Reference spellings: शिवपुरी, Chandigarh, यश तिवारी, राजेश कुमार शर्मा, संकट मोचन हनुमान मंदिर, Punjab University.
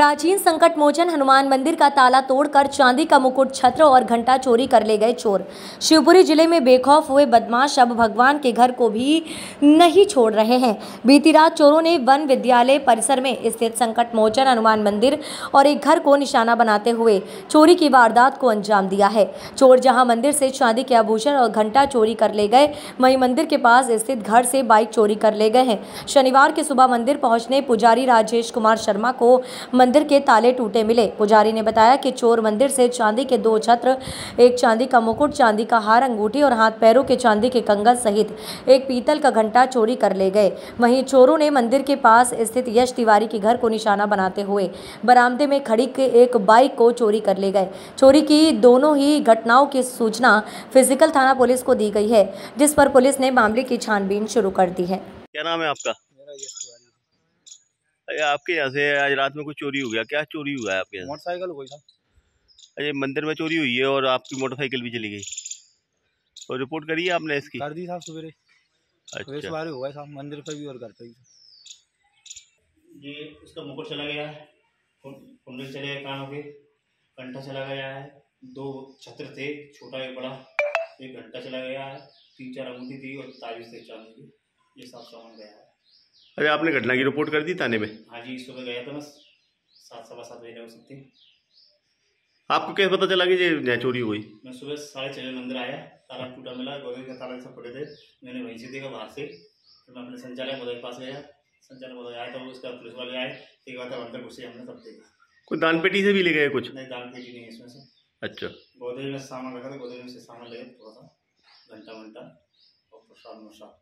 प्राचीन संकट मोचन हनुमान मंदिर का ताला तोड़कर चांदी का मुकुट, छत्र और घंटा चोरी कर ले गए चोर। शिवपुरी जिले में बेखौफ हुए बदमाश अब भगवान के घर को भी नहीं छोड़ रहे हैं। बीती रात चोरों ने वन विद्यालय परिसर में स्थित संकट मोचन हनुमान मंदिर और एक घर को निशाना बनाते हुए चोरी की वारदात को अंजाम दिया है। चोर जहां मंदिर से चांदी के आभूषण और घंटा चोरी कर ले गए, वहीं मंदिर के पास स्थित घर से बाइक चोरी कर ले गए हैं। शनिवार की सुबह मंदिर पहुंचने पुजारी राजेश कुमार शर्मा को मंदिर के ताले टूटे मिले। पुजारी ने बताया कि चोर मंदिर से चांदी के 2 छत्र, एक चांदी का मुकुट, चांदी का हार, अंगूठी और हाथ पैरों के चांदी के कंगन सहित एक पीतल का घंटा चोरी कर ले गए। वहीं चोरों ने मंदिर के पास स्थित यश तिवारी के घर को निशाना बनाते हुए बरामदे में खड़ी एक बाइक को चोरी कर ले गए। चोरी की दोनों ही घटनाओं की सूचना फिजिकल थाना पुलिस को दी गई है, जिस पर पुलिस ने मामले की छानबीन शुरू कर दी है। क्या नाम है आपका? मेरा यश तिवारी। अरे आपके यहाँ से आज रात में कुछ चोरी हो गया, क्या चोरी हुआ है आपके यहाँ? मोटरसाइकिल हुई साहब। अरे मंदिर में चोरी हुई है और आपकी मोटरसाइकिल भी चली गई, और रिपोर्ट करी है आपने इसकी? कर दी साहब सवेरे। अच्छा, हुआ है साहब मंदिर पर भी और घर पर भी। ये उसका मुकुट चला गया है, कुंडल चले गए कानों के, घंटा चला गया है, 2 छत्र थे, छोटा एक बड़ा, एक घंटा चला गया है, 3-4 अंगूठी थी और ताबीज थे चांदी की, ये सब सामान गया है। अरे आपने घटना की रिपोर्ट कर दी थाने में? हाँ जी, सुबह गया था मैं 7-7:15 बजे हो सकती। आपको कैसे पता चला कि ये चोरी हुई? मैं सुबह 6:30 मंदिर आया, ताला टूटा मिला, गोदे का ताला सब पड़े थे, मैंने वहीं से देखा बाहर से। फिर मैं अपने संचालक महोदय के पास गया, संचालक महोदय आया तो उसका पुलिस वाले आए, एक बार अंदर घुसे, हमने सब देखा। कोई दान पेटी से भी ले गए कुछ? नहीं, दान पेटी नहीं है इसमें से। अच्छा, गोदे में सामान रखा था, गोदे में से सामान ले गए, थोड़ा सा घंटा और प्रसाद।